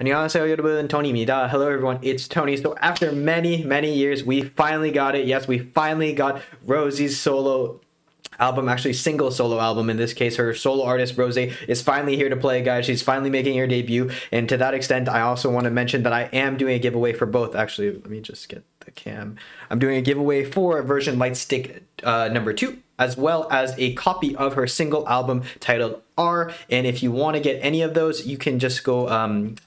안녕하세요 여러분, Tony입니다. Hello everyone, it's Tony. So after many years, we finally got it. Yes, we finally got Rosé's solo album, actually single solo album in this case. Her solo artist Rosé is finally here to play, guys. She's finally making her debut, and to that extent I also want to mention that I am doing a giveaway for both. Actually, let me just get the cam. I'm doing a giveaway for version Lightstick #2, as well as a copy of her single album titled R. And if you want to get any of those, you can just go,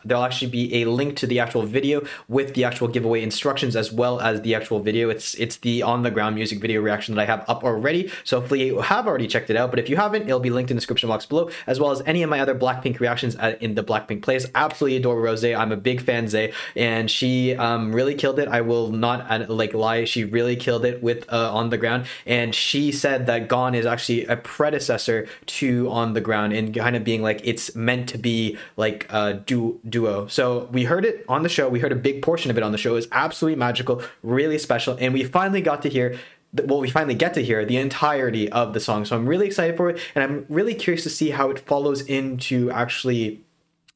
there'll actually be a link to the actual video with the actual giveaway instructions, as well as the actual video. It's the On The Ground music video reaction that I have up already, so hopefully you have already checked it out. But if you haven't, it'll be linked in the description box below, as well as any of my other Blackpink reactions in the Blackpink playlist. Absolutely adore Rosé. I'm a big fan, Zay, and she really killed it. I will not lie, she really killed it with On The Ground, and she said that Gone is actually a predecessor to On The Ground, and kind of being like it's meant to be like a duo. So we heard it on the show, we heard a big portion of it on the show. Is absolutely magical, really special, and we finally got to hear we finally get to hear the entirety of the song. So I'm really excited for it, and I'm really curious to see how it follows into actually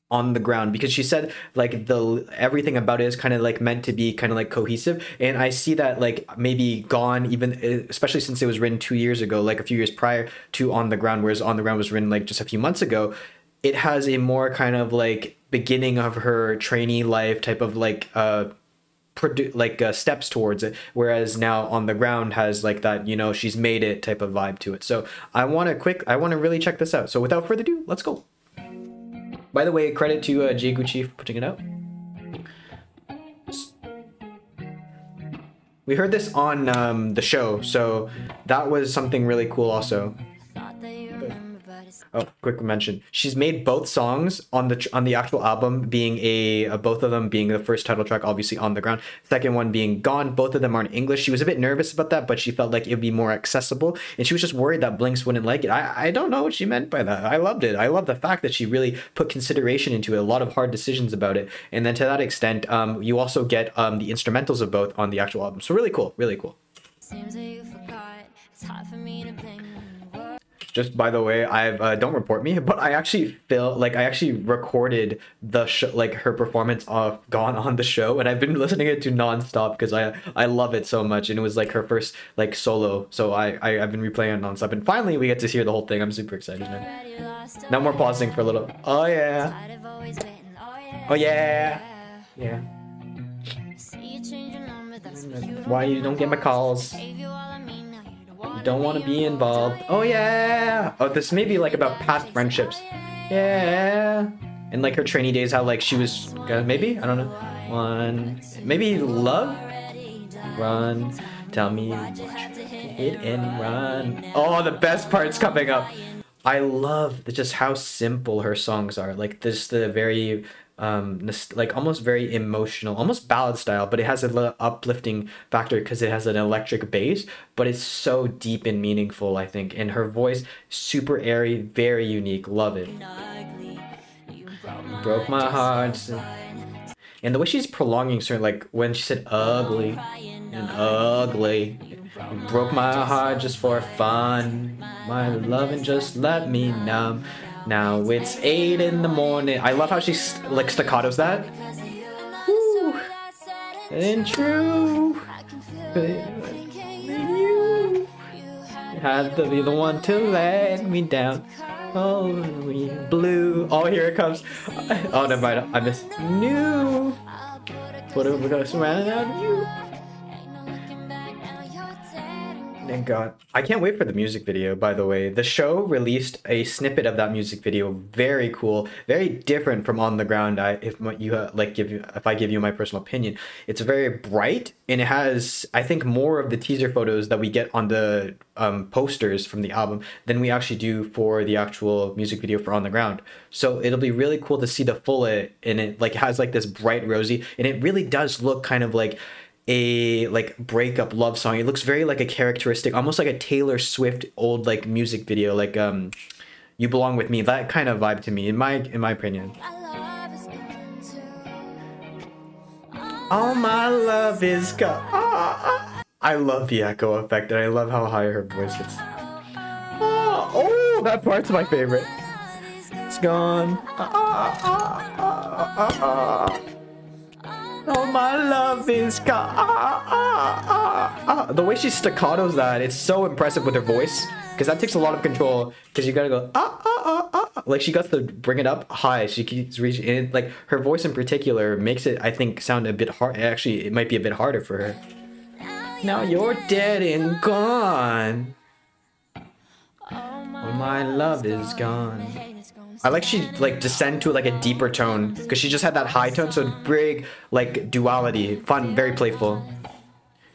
On The Ground, because she said like everything about it is kind of like meant to be kind of like cohesive. And I see that like maybe Gone, even especially since it was written 2 years ago, like a few years prior to On The Ground, whereas On The Ground was written like just a few months ago, it has a more kind of like beginning of her trainee life type of like steps towards it, whereas now On The Ground has like that, you know, she's made it type of vibe to it. So I want to really check this out. So without further ado, let's go. By the way, credit to Jay Gucci for putting it out. We heard this on the show, so that was something really cool also. Oh, quick mention. She's made both songs on the actual album, being both of them being the first title track, obviously On The Ground. Second one being Gone. Both of them are in English. She was a bit nervous about that, but she felt like it would be more accessible, and she was just worried that Blinks wouldn't like it. I don't know what she meant by that. I loved it. I love the fact that she really put consideration into it, a lot of hard decisions about it. And then to that extent, you also get the instrumentals of both on the actual album. So really cool, really cool. Seems like you forgot. It's hard for me to blame. Just by the way, I've don't report me, but I actually feel like I actually recorded the her performance of Gone on the show, and I've been listening to it nonstop because I love it so much, and it was like her first like solo, so I've been replaying it nonstop, and finally we get to hear the whole thing. I'm super excited, man. Now we're pausing for a little. Oh yeah. Oh yeah. Yeah. Why you don't get my calls? You don't want to be involved. Oh yeah. Oh, this may be like about past friendships. Yeah. And like her trainee days, how like she was maybe, I don't know. One, maybe love. Run, tell me. Hit and run. Oh, the best part's coming up. I love just how simple her songs are. Like this, the very like almost very emotional, almost ballad style, but it has a uplifting factor because it has an electric bass, but it's so deep and meaningful, I think. And her voice, super airy, very unique. Love it. You broke my heart. And the way she's prolonging certain, like when she said ugly and ugly, you broke my heart just for fun, my love, and just let me numb. Now it's 8 in the morning. I love how she like staccatos that. Woo. And true, you had to be the one to let me down. Oh, we blue. Oh, here it comes. Oh, never mind. I missed. New. What are we gonna surround you? Thank God. I can't wait for the music video, by the way. The show released a snippet of that music video. Very cool, very different from On The Ground. If I give you my personal opinion, it's very bright, and it has, I think, more of the teaser photos that we get on the posters from the album than we actually do for the actual music video for On The Ground. So it'll be really cool to see the full and it like has like this bright Rosé, and it really does look kind of like a like breakup love song. It looks very like a characteristic, almost like a Taylor Swift old like music video, like You Belong With Me, that kind of vibe to me, in my opinion. All my love is gone. I love the echo effect, and I love how high her voice is. Oh, that part's my favorite. It's gone. Oh, my love is gone. The way she staccatos that, it's so impressive with her voice. Because that takes a lot of control. Because you gotta go, Like, she got to bring it up high. She keeps reaching in. Like, her voice in particular makes it, I think, sound a bit hard. Actually, it might be a bit harder for her. Now you're dead and gone. Oh, my love is gone. I like she like descend to like a deeper tone because she just had that high tone, so big like duality, fun, very playful.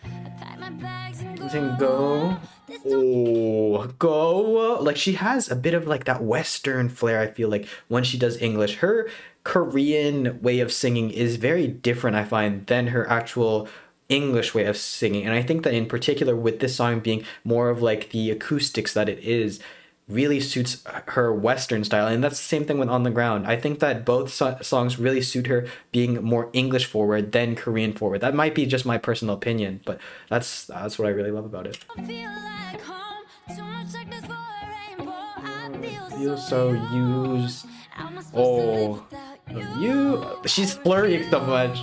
And go, oh, go! Like she has a bit of like that Western flair. I feel like when she does English, her Korean way of singing is very different, I find, than her actual English way of singing. And I think that in particular with this song being more of like the acoustics that it is, really suits her Western style. And that's the same thing with On The Ground. I think that both songs really suit her being more English forward than Korean forward. That might be just my personal opinion, but that's what I really love about it. I feel so used. Oh, you. She's flirting so much.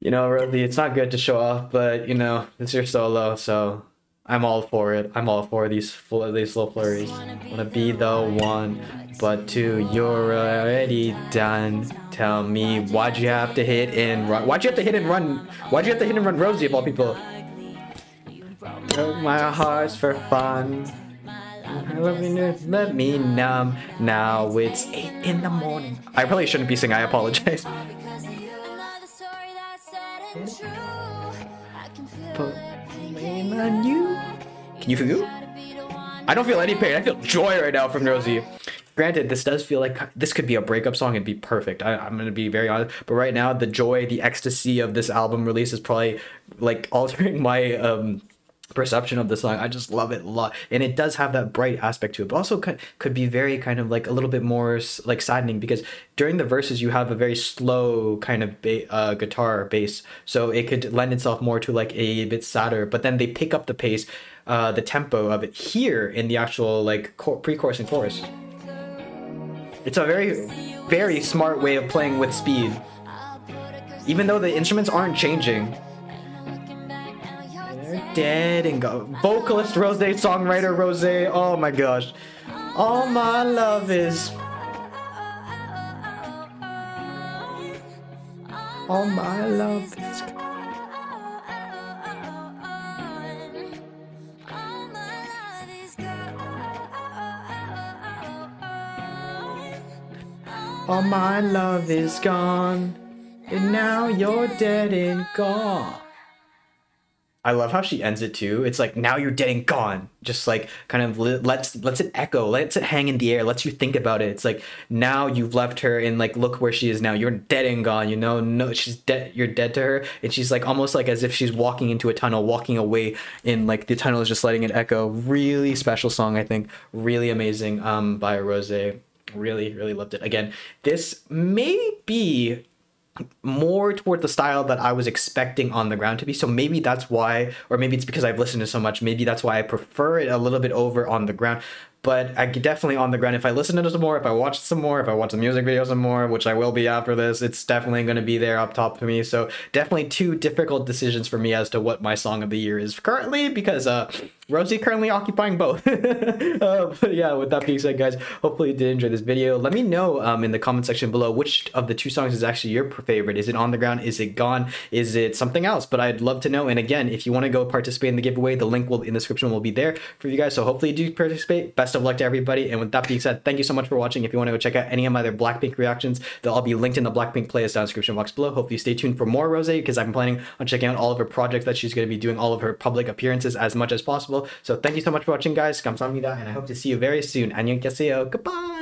You know, Rosie, it's not good to show off, but you know, it's your solo, so I'm all for it. I'm all for these little flurries. Wanna be the one, but two, you're already done. Tell me, why'd you have to hit and run? Why'd you have to hit and run? Why'd you have to hit and run, Rosie, of all people? Broke my heart's for fun. Let me numb. Now it's 8 in the morning. I probably shouldn't be singing. I apologize. Can you feel? I don't feel any pain. I feel joy right now from Rosé. Granted, this does feel like this could be a breakup song. It'd be perfect. I'm gonna be very honest. But right now, the joy, the ecstasy of this album release is probably like altering my perception of the song. I just love it a lot, and it does have that bright aspect to it, but also could be very kind of like a little bit more like saddening, because during the verses you have a very slow kind of guitar bass, so it could lend itself more to like a bit sadder, but then they pick up the pace, the tempo of it here in the actual like pre-chorus and chorus. It's a very smart way of playing with speed, even though the instruments aren't changing. Dead and go. Vocalist Rosé, songwriter Rosé. Oh my gosh. All my love is. All my love is. All my love is gone. And now you're dead and gone. I love how she ends it too. It's like, now you're dead and gone. Just like kind of lets it echo, lets it hang in the air, lets you think about it. It's like, now you've left her and like look where she is now. You're dead and gone, you know? No, she's dead. You're dead to her, and she's like almost like as if she's walking into a tunnel, walking away, and like the tunnel is just letting it echo. Really special song, I think. Really amazing by Rosé. Really loved it. Again, this may be more toward the style that I was expecting On The Ground to be, so maybe that's why, or maybe it's because I've listened to so much, maybe that's why I prefer it a little bit over On The Ground. But I definitely, On The Ground, if I listen to it some more, if I watch it some more, if I watch the music video some more, which I will be after this, it's definitely going to be there up top for me. So definitely two difficult decisions for me as to what my song of the year is currently, because Rosé currently occupying both. But yeah, with that being said, guys, hopefully you did enjoy this video. Let me know in the comment section below which of the two songs is actually your favorite. Is it On The Ground? Is it Gone? Is it something else? But I'd love to know. And again, if you want to go participate in the giveaway, the link will in the description will be there for you guys. So hopefully you do participate. Best of luck to everybody. And with that being said, thank you so much for watching. If you want to go check out any of my other Blackpink reactions, they'll all be linked in the Blackpink playlist down in the description box below. Hopefully you stay tuned for more Rosé, because I'm planning on checking out all of her projects that she's going to be doing, all of her public appearances as much as possible. So thank you so much for watching, guys. Kamsahamnida, and I hope to see you very soon. Annyeonghaseyo. Goodbye.